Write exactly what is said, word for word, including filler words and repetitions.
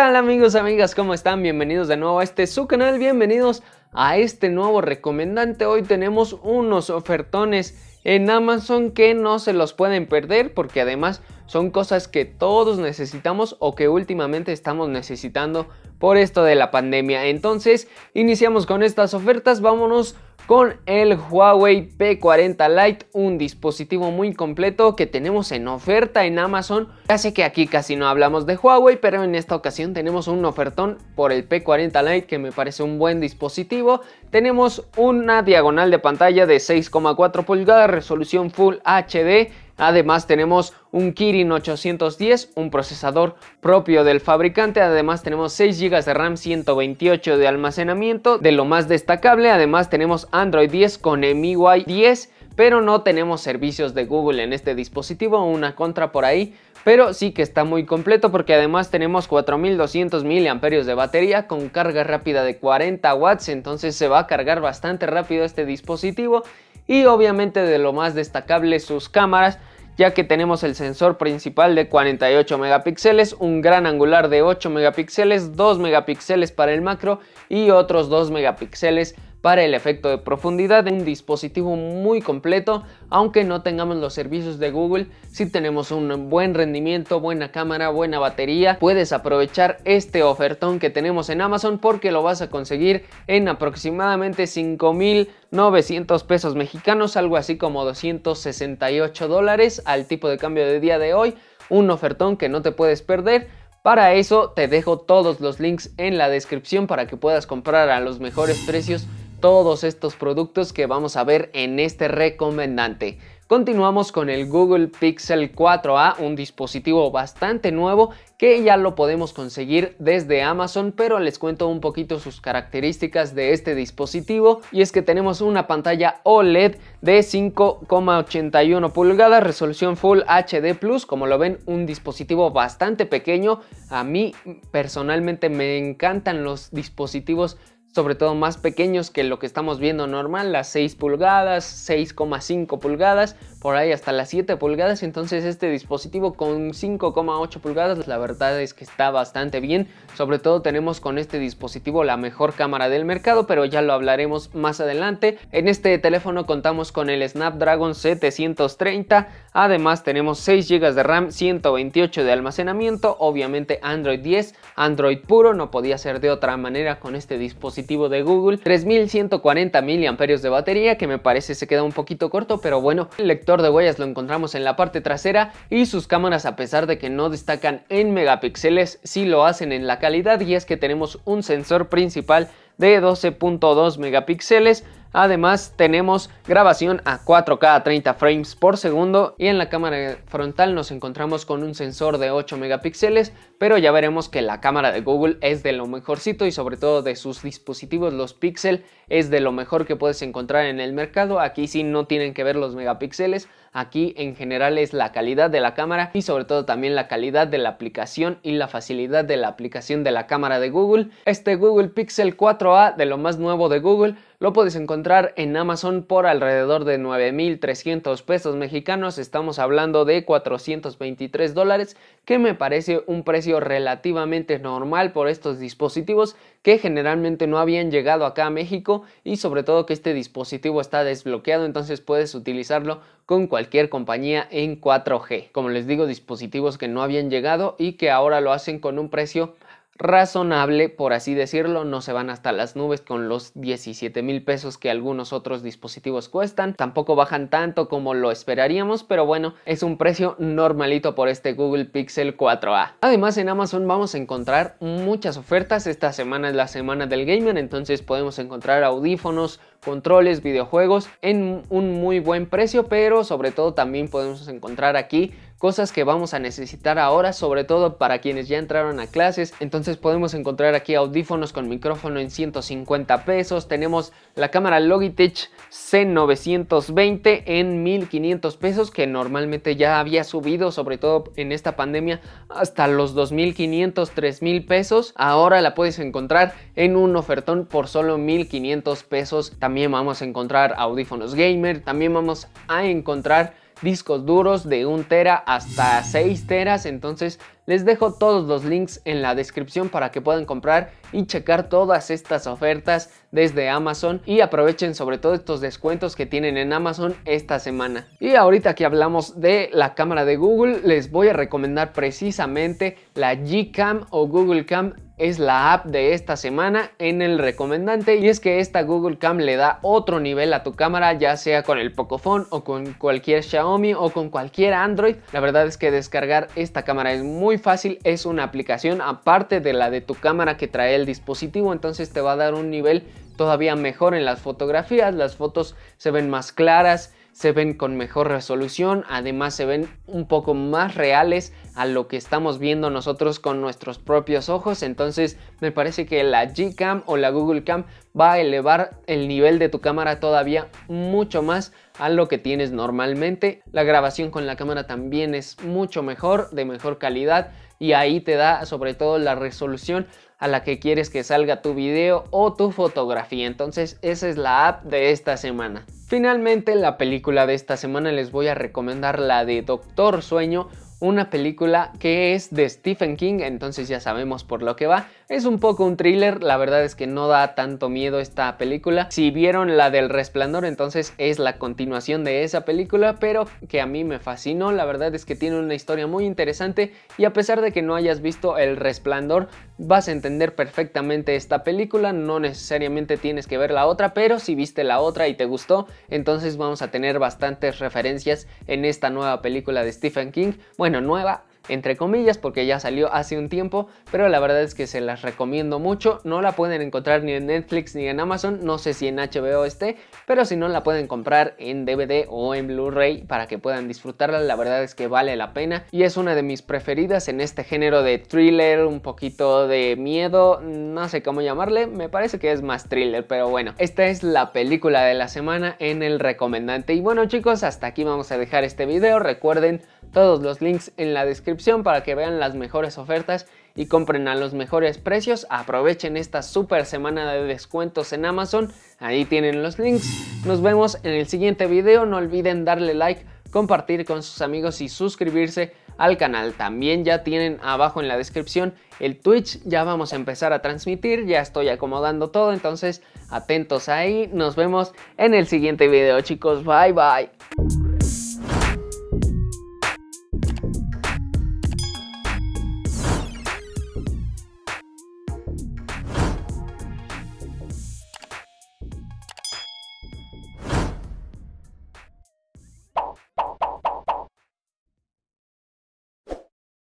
tal amigos, amigas? ¿Cómo están? Bienvenidos de nuevo a este su canal, bienvenidos a este nuevo recomendante. Hoy tenemos unos ofertones en Amazon que no se los pueden perder porque además son cosas que todos necesitamos o que últimamente estamos necesitando por esto de la pandemia. Entonces iniciamos con estas ofertas, vámonos con el Huawei P cuarenta Lite, un dispositivo muy completo que tenemos en oferta en Amazon. Ya sé que aquí casi no hablamos de Huawei, pero en esta ocasión tenemos un ofertón por el P cuarenta Lite que me parece un buen dispositivo. Tenemos una diagonal de pantalla de seis coma cuatro pulgadas, resolución Full H D. Además tenemos un Kirin ochocientos diez, un procesador propio del fabricante. Además tenemos seis gigas de RAM, ciento veintiocho de almacenamiento, de lo más destacable. Además tenemos Android diez con M I U I diez, pero no tenemos servicios de Google en este dispositivo, una contra por ahí. Pero sí que está muy completo porque además tenemos cuatro mil doscientos miliamperios hora de batería con carga rápida de cuarenta watts. Entonces se va a cargar bastante rápido este dispositivo. Y obviamente de lo más destacable sus cámaras, ya que tenemos el sensor principal de cuarenta y ocho megapíxeles, un gran angular de ocho megapíxeles, dos megapíxeles para el macro y otros dos megapíxeles para el efecto de profundidad. Un dispositivo muy completo, aunque no tengamos los servicios de Google, si sí tenemos un buen rendimiento, buena cámara, buena batería. Puedes aprovechar este ofertón que tenemos en Amazon porque lo vas a conseguir en aproximadamente cinco mil novecientos pesos mexicanos, algo así como doscientos sesenta y ocho dólares al tipo de cambio de día de hoy. Un ofertón que no te puedes perder. Para eso te dejo todos los links en la descripción para que puedas comprar a los mejores precios todos estos productos que vamos a ver en este recomendante. Continuamos con el Google Pixel cuatro A, un dispositivo bastante nuevo que ya lo podemos conseguir desde Amazon, pero les cuento un poquito sus características de este dispositivo. Y es que tenemos una pantalla O L E D de cinco coma ochenta y uno pulgadas, resolución Full H D Plus, como lo ven, un dispositivo bastante pequeño. A mí personalmente me encantan los dispositivos sobre todo más pequeños que lo que estamos viendo normal, las seis pulgadas, seis coma cinco pulgadas, por ahí hasta las siete pulgadas. Entonces este dispositivo con cinco coma ocho pulgadas, la verdad es que está bastante bien. Sobre todo tenemos con este dispositivo la mejor cámara del mercado, pero ya lo hablaremos más adelante. En este teléfono contamos con el Snapdragon setecientos treinta, además tenemos seis gigas de RAM, ciento veintiocho de almacenamiento, obviamente Android diez, Android puro, no podía ser de otra manera con este dispositivo de Google. Tres mil ciento cuarenta miliamperios hora de batería, que me parece se queda un poquito corto, pero bueno, el lector de huellas lo encontramos en la parte trasera y sus cámaras, a pesar de que no destacan en megapíxeles, sí lo hacen en la calidad, y es que tenemos un sensor principal de doce punto dos megapíxeles. Además tenemos grabación a cuatro K a treinta frames por segundo, y en la cámara frontal nos encontramos con un sensor de ocho megapíxeles, pero ya veremos que la cámara de Google es de lo mejorcito, y sobre todo de sus dispositivos los Pixel es de lo mejor que puedes encontrar en el mercado. Aquí sí no tienen que ver los megapíxeles, aquí en general es la calidad de la cámara y sobre todo también la calidad de la aplicación y la facilidad de la aplicación de la cámara de Google. Este Google Pixel cuatro A, de lo más nuevo de Google, lo puedes encontrar en Amazon por alrededor de nueve mil trescientos pesos mexicanos. Estamos hablando de cuatrocientos veintitrés dólares, que me parece un precio relativamente normal por estos dispositivos que generalmente no habían llegado acá a México, y sobre todo que este dispositivo está desbloqueado, entonces puedes utilizarlo con cualquier compañía en cuatro G. Como les digo, dispositivos que no habían llegado y que ahora lo hacen con un precio razonable, por así decirlo. No se van hasta las nubes con los diecisiete mil pesos que algunos otros dispositivos cuestan, tampoco bajan tanto como lo esperaríamos, pero bueno, es un precio normalito por este Google Pixel cuatro A. Además en Amazon vamos a encontrar muchas ofertas. Esta semana es la semana del gamer, entonces podemos encontrar audífonos, controles, videojuegos en un muy buen precio, pero sobre todo también podemos encontrar aquí cosas que vamos a necesitar ahora, sobre todo para quienes ya entraron a clases. Entonces podemos encontrar aquí audífonos con micrófono en ciento cincuenta pesos. Tenemos la cámara Logitech C novecientos veinte en mil quinientos pesos, que normalmente ya había subido, sobre todo en esta pandemia, hasta los dos mil quinientos, tres mil pesos. Ahora la puedes encontrar en un ofertón por solo mil quinientos pesos. También vamos a encontrar audífonos gamer, también vamos a encontrar discos duros de un tera hasta seis teras. Entonces les dejo todos los links en la descripción para que puedan comprar y checar todas estas ofertas desde Amazon y aprovechen sobre todo estos descuentos que tienen en Amazon esta semana. Y ahorita que hablamos de la cámara de Google, les voy a recomendar precisamente la G Cam o Google Cam. Es la app de esta semana en el recomendante, y es que esta Google Cam le da otro nivel a tu cámara, ya sea con el Pocophone o con cualquier Xiaomi o con cualquier Android. La verdad es que descargar esta cámara es muy fácil, es una aplicación aparte de la de tu cámara que trae el dispositivo, entonces te va a dar un nivel todavía mejor en las fotografías. Las fotos se ven más claras, se ven con mejor resolución, además se ven un poco más reales a lo que estamos viendo nosotros con nuestros propios ojos. Entonces me parece que la G Cam o la Google Cam va a elevar el nivel de tu cámara todavía mucho más a lo que tienes normalmente. La grabación con la cámara también es mucho mejor, de mejor calidad, y ahí te da sobre todo la resolución a la que quieres que salga tu video o tu fotografía. Entonces esa es la app de esta semana. Finalmente, la película de esta semana les voy a recomendar la de Doctor Sueño, una película que es de Stephen King, entonces ya sabemos por lo que va. Es un poco un thriller, la verdad es que no da tanto miedo esta película. Si vieron la del Resplandor, entonces es la continuación de esa película, pero que a mí me fascinó. La verdad es que tiene una historia muy interesante, y a pesar de que no hayas visto el Resplandor, vas a entender perfectamente esta película. No necesariamente tienes que ver la otra, pero si viste la otra y te gustó, entonces vamos a tener bastantes referencias en esta nueva película de Stephen King. Bueno, Bueno, nueva, entre comillas, porque ya salió hace un tiempo, pero la verdad es que se las recomiendo mucho. No la pueden encontrar ni en Netflix ni en Amazon, no sé si en H B O esté, pero si no, la pueden comprar en D V D o en Blu-ray para que puedan disfrutarla. La verdad es que vale la pena y es una de mis preferidas en este género de thriller, un poquito de miedo, no sé cómo llamarle, me parece que es más thriller, pero bueno, esta es la película de la semana en el recomendante. Y bueno, chicos, hasta aquí vamos a dejar este video. Recuerden todos los links en la descripción para que vean las mejores ofertas y compren a los mejores precios. Aprovechen esta super semana de descuentos en Amazon, ahí tienen los links. Nos vemos en el siguiente video, no olviden darle like, compartir con sus amigos y suscribirse al canal. También ya tienen abajo en la descripción el Twitch, ya vamos a empezar a transmitir, ya estoy acomodando todo, entonces atentos ahí. Nos vemos en el siguiente video, chicos, bye bye.